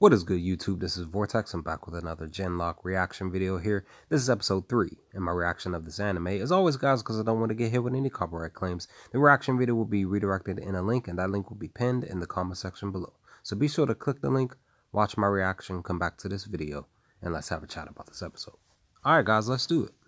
What is good, YouTube? This is Vortex. I'm back with another GenLock reaction video here. This is episode 3 and my reaction of this anime. As always, guys, because I don't want to get hit with any copyright claims, the reaction video will be redirected in a link, and that link will be pinned in the comment section below. So be sure to click the link, watch my reaction, come back to this video, and let's have a chat about this episode. Alright, guys, let's do it.